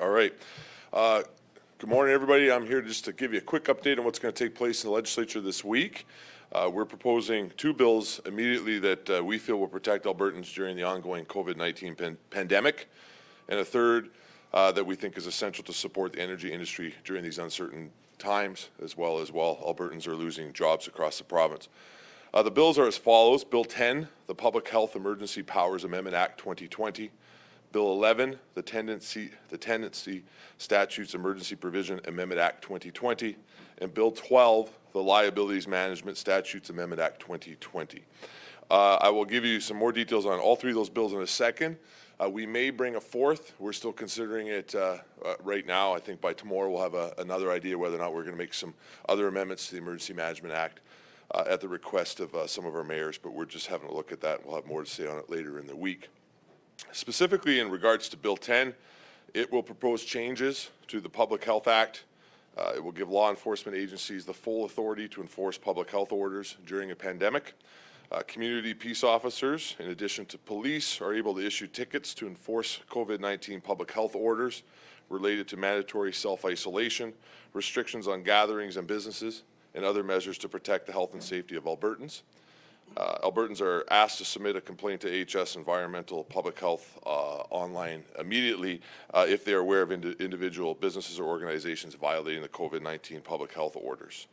All right. Good morning, everybody. I'm here just to give you a quick update on what's going to take place in the legislature this week. We're proposing two bills immediately that we feel will protect Albertans during the ongoing COVID-19 pandemic, and a third that we think is essential to support the energy industry during these uncertain times, as well as while Albertans are losing jobs across the province. The bills are as follows: Bill 10, the Public Health Emergency Powers Amendment Act 2020. Bill 11, the Tenancy Statutes Emergency Provision Amendment Act 2020, and Bill 12, the Liabilities Management Statutes Amendment Act 2020. I will give you some more details on all three of those bills in a second. We may bring a fourth. We're still considering it right now. I think by tomorrow we'll have another idea whether or not we're going to make some other amendments to the Emergency Management Act at the request of some of our mayors, but we're just having a look at that, and we'll have more to say on it later in the week. Specifically in regards to Bill 10, it will propose changes to the Public Health Act. It will give law enforcement agencies the full authority to enforce public health orders during a pandemic. Community peace officers, in addition to police, are able to issue tickets to enforce COVID-19 public health orders related to mandatory self-isolation, restrictions on gatherings and businesses, and other measures to protect the health and safety of Albertans. Albertans are asked to submit a complaint to AHS Environmental Public Health online immediately if they are aware of individual businesses or organizations violating the COVID-19 public health orders.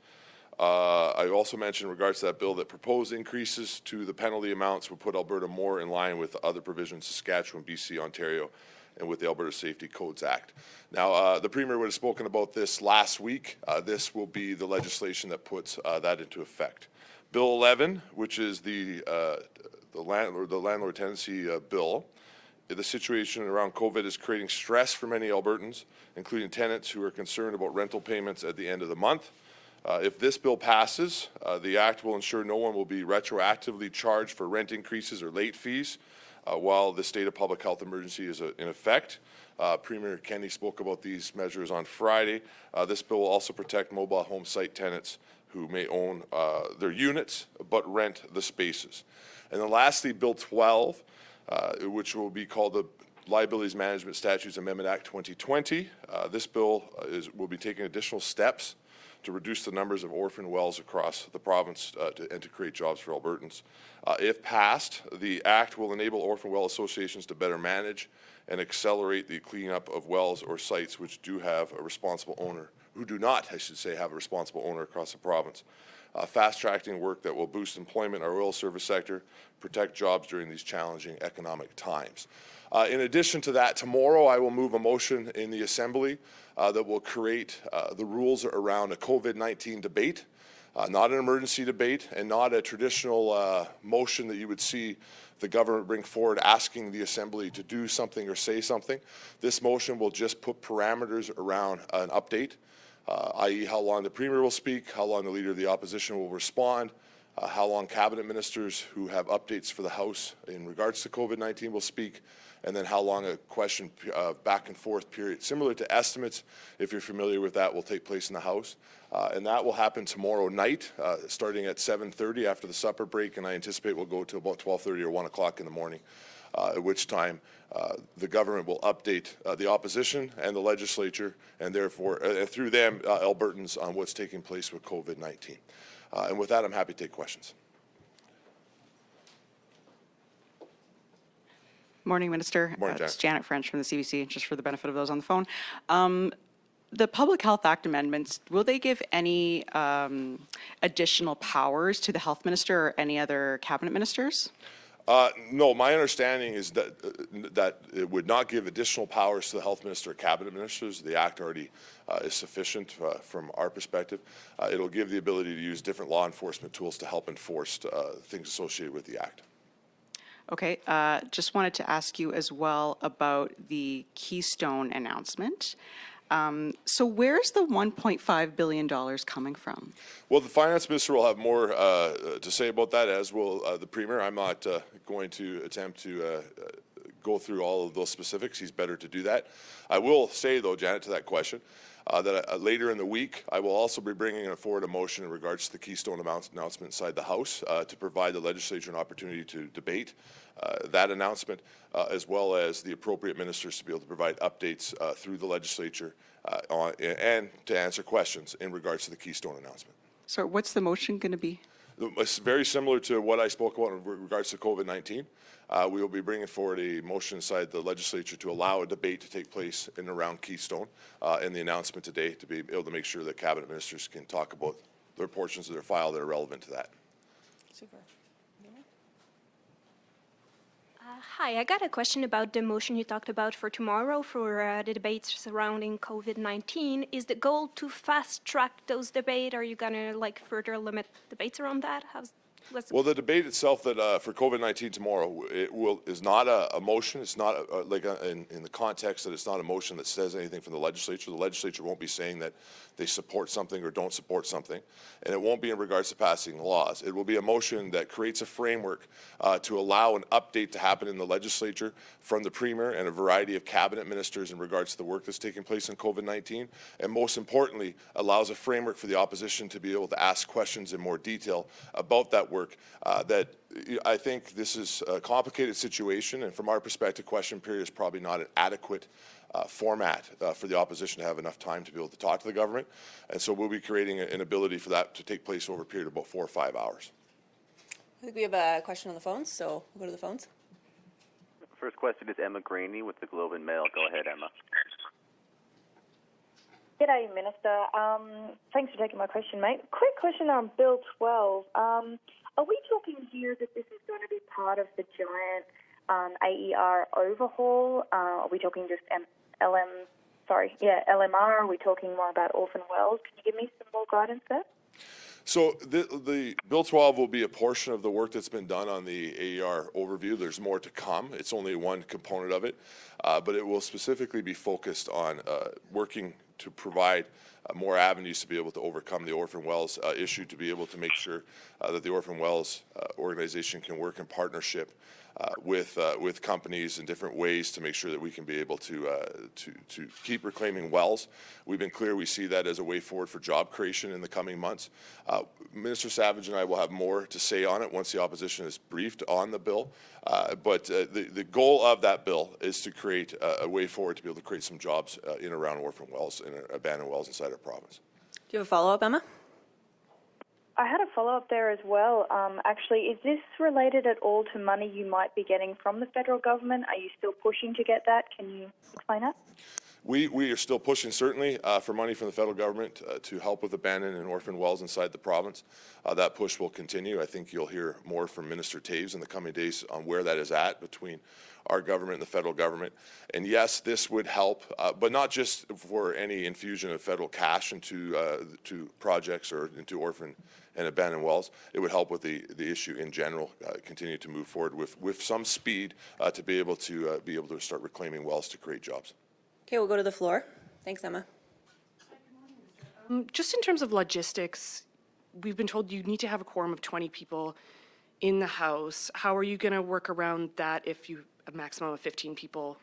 I also mentioned in regards to that bill that proposed increases to the penalty amounts would put Alberta more in line with other provisions, Saskatchewan, BC, Ontario, and with the Alberta Safety Codes Act. Now, the Premier would have spoken about this last week. This will be the legislation that puts that into effect. Bill 11, which is the landlord tenancy bill, the situation around COVID is creating stress for many Albertans, including tenants who are concerned about rental payments at the end of the month. If this bill passes, the act will ensure no one will be retroactively charged for rent increases or late fees while the state of public health emergency is in effect. Premier Kenney spoke about these measures on Friday. This bill will also protect mobile home site tenants who may own their units but rent the spaces. And then lastly, Bill 12, which will be called the Liabilities Management Statutes Amendment Act 2020. This bill will be taking additional steps to reduce the numbers of orphan wells across the province and to create jobs for Albertans. If passed, the act will enable orphan well associations to better manage and accelerate the cleanup of wells or sites which do have a responsible owner. Who do not, I should say, have a responsible owner across the province. Fast-tracking work that will boost employment in our oil service sector, protect jobs during these challenging economic times. In addition to that, tomorrow I will move a motion in the Assembly that will create the rules around a COVID-19 debate, not an emergency debate, and not a traditional motion that you would see the government bring forward asking the Assembly to do something or say something. This motion will just put parameters around an update. I.e. how long the Premier will speak, how long the Leader of the Opposition will respond, how long Cabinet Ministers who have updates for the House in regards to COVID-19 will speak, and then how long a question back and forth period, similar to estimates, if you're familiar with that, will take place in the House. And that will happen tomorrow night, starting at 7:30 after the supper break, and I anticipate we'll go to about 12:30 or 1 o'clock in the morning. At which time the government will update the opposition and the legislature, and therefore, through them, Albertans on what's taking place with COVID-19. And with that, I'm happy to take questions. Morning, Minister. Morning, Janet. It's Janet French from the CBC, just for the benefit of those on the phone. The Public Health Act amendments, will they give any additional powers to the Health Minister or any other Cabinet Ministers? No, my understanding is that it would not give additional powers to the Health Minister or Cabinet Ministers. The Act already is sufficient from our perspective. It will give the ability to use different law enforcement tools to help enforce things associated with the Act. Okay. Just wanted to ask you as well about the Keystone announcement. So where's the $1.5 billion coming from? Well, the Finance Minister will have more to say about that, as will the Premier. I'm not going to attempt to go through all of those specifics. He's better to do that. I will say, though, Janet, to that question, that later in the week, I will also be bringing forward a motion in regards to the Keystone announcement inside the House to provide the legislature an opportunity to debate that announcement, as well as the appropriate ministers to be able to provide updates through the legislature and to answer questions in regards to the Keystone announcement. So what's the motion going to be? It's very similar to what I spoke about in regards to COVID-19. We will be bringing forward a motion inside the legislature to allow a debate to take place in and around Keystone and the announcement today to be able to make sure that cabinet ministers can talk about their portions of their file that are relevant to that. Super. Hi, I got a question about the motion you talked about for tomorrow for the debates surrounding COVID-19. Is the goal to fast-track those debates? Are you going to, further limit debates around that? Well, the debate itself that for COVID-19 tomorrow, is not a motion. It's not in the context that it's not a motion that says anything from the legislature. The legislature won't be saying that they support something or don't support something, and it won't be in regards to passing laws. It will be a motion that creates a framework to allow an update to happen in the legislature from the Premier and a variety of cabinet ministers in regards to the work that's taking place in COVID-19, and most importantly, allows a framework for the opposition to be able to ask questions in more detail about that work. That I think this is a complicated situation, and from our perspective, question period is probably not an adequate format for the opposition to have enough time to be able to talk to the government, and so we'll be creating an ability for that to take place over a period of about 4 or 5 hours. I think we have a question on the phones, so we'll go to the phones. First question is Emma Graney with the Globe and Mail. Go ahead, Emma. G'day, Minister. Thanks for taking my question, mate. Quick question on Bill 12. Are we talking here that this is going to be part of the giant AER overhaul? Are we talking just LMR? Are we talking more about orphan wells? Can you give me some more guidance there? So the Bill 12 will be a portion of the work that's been done on the AER overview. There's more to come. It's only one component of it, but it will specifically be focused on working to provide more avenues to be able to overcome the orphan wells issue, to be able to make sure that the orphan wells organization can work in partnership with companies in different ways to make sure that we can be able to keep reclaiming wells. We've been clear we see that as a way forward for job creation in the coming months. Minister Savage and I will have more to say on it once the opposition is briefed on the bill, but the goal of that bill is to create a way forward to be able to create some jobs in and around orphan wells and abandoned wells inside our province. Do you have a follow-up, Emma? I had a follow-up there as well. Actually, is this related at all to money you might be getting from the federal government? Are you still pushing to get that? Can you explain that? We are still pushing, certainly, for money from the federal government to help with abandoned and orphan wells inside the province. That push will continue. I think you'll hear more from Minister Taves in the coming days on where that is at between our government and the federal government. And yes, this would help, but not just for any infusion of federal cash into projects or into orphan and abandoned wells. It would help with the issue in general, continue to move forward with some speed to be able to start reclaiming wells to create jobs. Okay, we'll go to the floor. Thanks, Emma. Just in terms of logistics, we've been told you need to have a quorum of 20 people in the House. How are you going to work around that if you a maximum of 15 people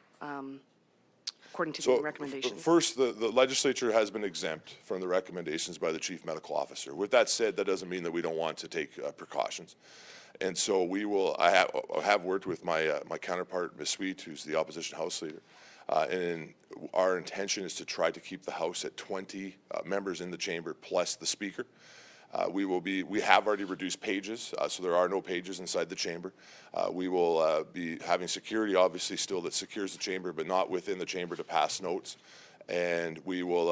according to the recommendations? First, the legislature has been exempt from the recommendations by the chief medical officer. With that said, that doesn't mean that we don't want to take precautions. And so we will, I have worked with my counterpart, Ms. Sweet, who's the opposition House leader, and our intention is to try to keep the House at 20 members in the chamber plus the Speaker. We have already reduced pages, so there are no pages inside the chamber. We will be having security, obviously, still that secures the chamber, but not within the chamber to pass notes. And we will,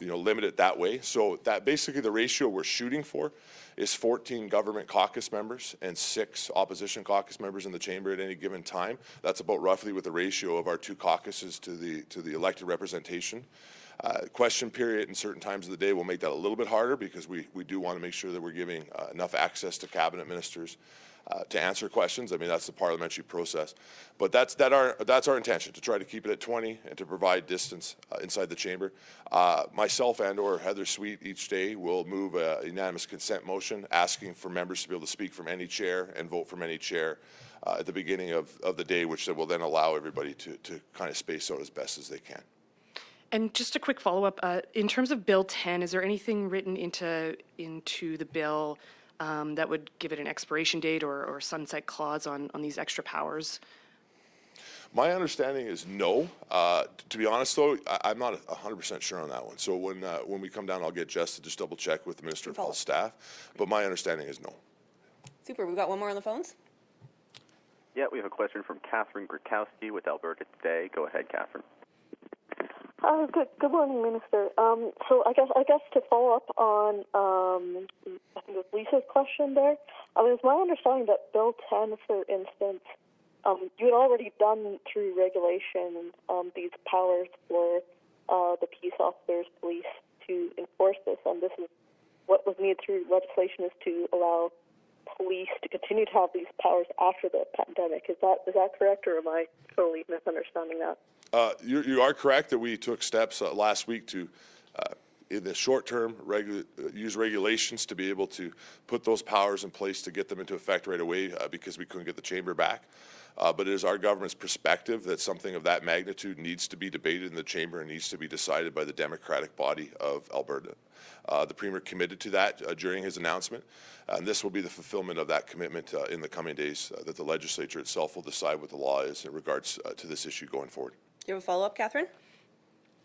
limit it that way. So that basically the ratio we're shooting for is 14 government caucus members and 6 opposition caucus members in the chamber at any given time. That's about roughly with the ratio of our 2 caucuses to the elected representation. Question period and certain times of the day will make that a little bit harder because we do want to make sure that we're giving enough access to cabinet ministers to answer questions. I mean, that's the parliamentary process. But that's our intention, to try to keep it at 20 and to provide distance inside the chamber. Myself and or Heather Sweet each day will move a unanimous consent motion asking for members to be able to speak from any chair and vote from any chair at the beginning of the day, which will then allow everybody to kind of space out as best as they can. And just a quick follow-up, in terms of Bill 10, is there anything written into the bill that would give it an expiration date or sunset clause on these extra powers? My understanding is no. To be honest, though, I'm not 100% sure on that one. So when we come down, I'll get Jess to just double check with the Minister of Health staff. But my understanding is no. Super. We've got one more on the phones. Yeah, we have a question from Catherine Grikowski with Alberta Today. Go ahead, Catherine. Good morning, Minister. So I guess to follow up on I think it was Lisa's question there. I mean, it's my understanding that Bill 10, for instance, you had already done through regulation these powers for the peace officers, police to enforce this, and this is what was needed through legislation is to allow police to continue to have these powers after the pandemic. Is that correct, or am I totally misunderstanding that? You are correct that we took steps last week to, in the short term, use regulations to be able to put those powers in place to get them into effect right away because we couldn't get the chamber back. But it is our government's perspective that something of that magnitude needs to be debated in the chamber and needs to be decided by the democratic body of Alberta. The Premier committed to that during his announcement, and this will be the fulfillment of that commitment in the coming days that the legislature itself will decide what the law is in regards to this issue going forward. Do you have a follow-up, Catherine?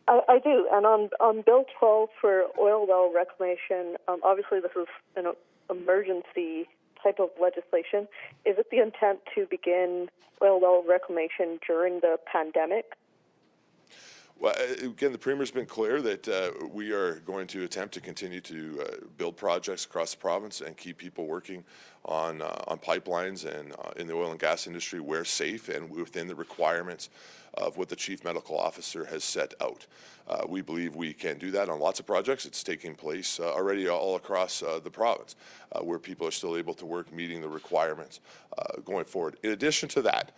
I do, and on Bill 12 for oil well reclamation, obviously this is an emergency type of legislation. Is it the intent to begin oil well reclamation during the pandemic? Well, again, the Premier's been clear that we are going to attempt to continue to build projects across the province and keep people working on pipelines and in the oil and gas industry where safe and within the requirements of what the Chief Medical Officer has set out. We believe we can do that on lots of projects. It's taking place already all across the province where people are still able to work meeting the requirements going forward. In addition to that,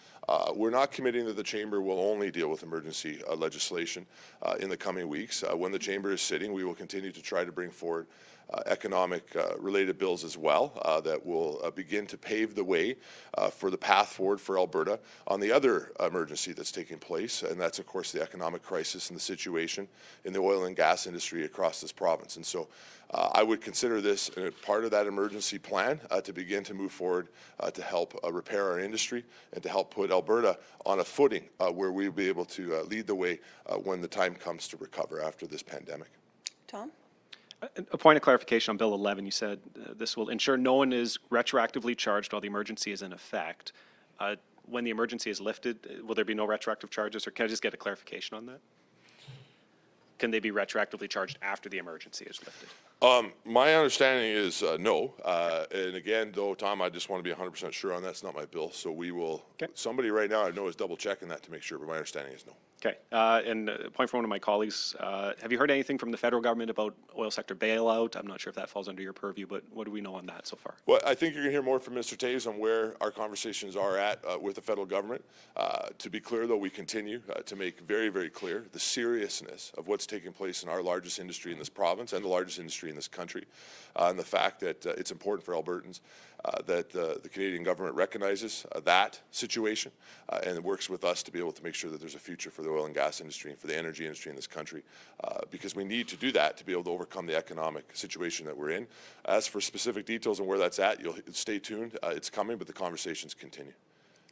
we're not committing that the Chamber will only deal with emergency legislation in the coming weeks. When the Chamber is sitting, we will continue to try to bring forward economic-related bills as well that will begin to pave the way for the path forward for Alberta on the other emergency that's taking place, and that's, of course, the economic crisis and the situation in the oil and gas industry across this province. And so I would consider this part of that emergency plan to begin to move forward to help repair our industry and to help put Alberta on a footing where we'll be able to lead the way when the time comes to recover after this pandemic. Tom? A point of clarification on Bill 11. You said this will ensure no one is retroactively charged while the emergency is in effect. When the emergency is lifted, will there be no retroactive charges, or can I just get a clarification on that? Can they be retroactively charged after the emergency is lifted? My understanding is no. And again, though, Tom, I just want to be 100% sure on that. It's not my bill. So we will, somebody right now I know is double checking that to make sure, but my understanding is no. Okay. And a point from one of my colleagues, have you heard anything from the federal government about oil sector bailout? I'm not sure if that falls under your purview, but what do we know on that so far? Well, I think you're going to hear more from Minister Taves on where our conversations are at with the federal government. To be clear, though, we continue to make very, very clear the seriousness of what's taking place in our largest industry in this province and the largest industry in this country, and the fact that it's important for Albertans that the Canadian government recognizes that situation and works with us to be able to make sure that there's a future for the oil and gas industry and for the energy industry in this country, because we need to do that to be able to overcome the economic situation that we're in. As for specific details on where that's at, you'll stay tuned. It's coming, but the conversations continue.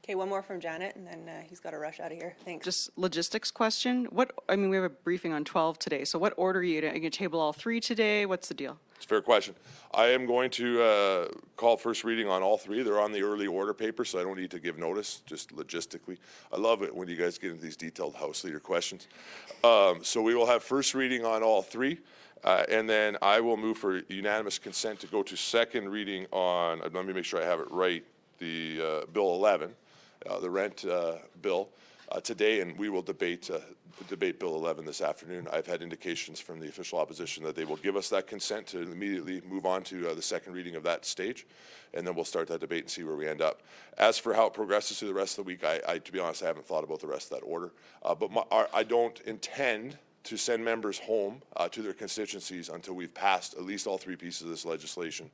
Okay, one more from Janet, and then he's got to rush out of here. Thanks. Just logistics question. I mean, we have a briefing on 12 today, so what order are you going to table all three today? What's the deal? It's a fair question. I am going to call first reading on all three. They're on the early order paper, so I don't need to give notice, just logistically. I love it when you guys get into these detailed House Leader questions. So we will have first reading on all three. And then I will move for unanimous consent to go to second reading on, let me make sure I have it right, the Bill 11. The rent bill today, and we will debate Bill 11 this afternoon. I've had indications from the official opposition that they will give us that consent to immediately move on to the second reading of that stage, and then we'll start that debate and see where we end up. As for how it progresses through the rest of the week, I to be honest, I haven't thought about the rest of that order. But I don't intend to send members home to their constituencies until we've passed at least all three pieces of this legislation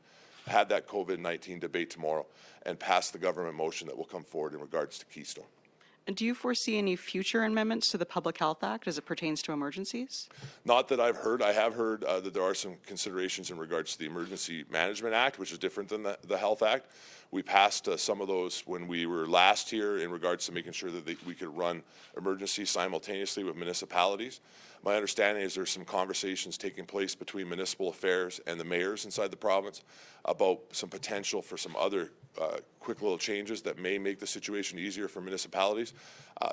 have that COVID-19 debate tomorrow and pass the government motion that will come forward in regards to Keystone. And do you foresee any future amendments to the Public Health Act as it pertains to emergencies? Not that I've heard. I have heard that there are some considerations in regards to the Emergency Management Act, which is different than the Health Act. We passed some of those when we were last here in regards to making sure that we could run emergencies simultaneously with municipalities. My understanding is there's some conversations taking place between municipal affairs and the mayors inside the province about some potential for some other quick little changes that may make the situation easier for municipalities.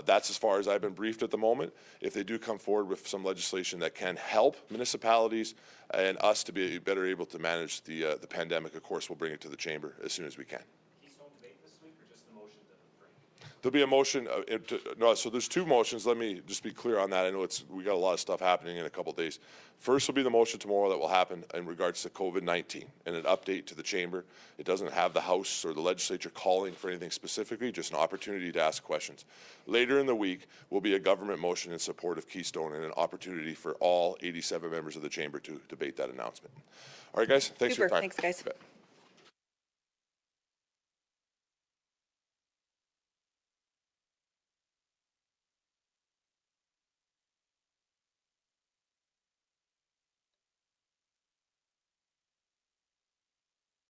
That's as far as I've been briefed at the moment. If they do come forward with some legislation that can help municipalities and us to be better able to manage the pandemic, of course, we'll bring it to the chamber as soon as we can. Keystone debate this week, or just the motion to bring? There'll be a motion. No, so there's two motions. Let me just be clear on that. I know we got a lot of stuff happening in a couple of days. First will be the motion tomorrow that will happen in regards to COVID-19 and an update to the chamber. It doesn't have the House or the legislature calling for anything specifically, just an opportunity to ask questions. Later in the week will be a government motion in support of Keystone and an opportunity for all 87 members of the chamber to debate that announcement. All right, guys, thanks for your time. Thanks, guys.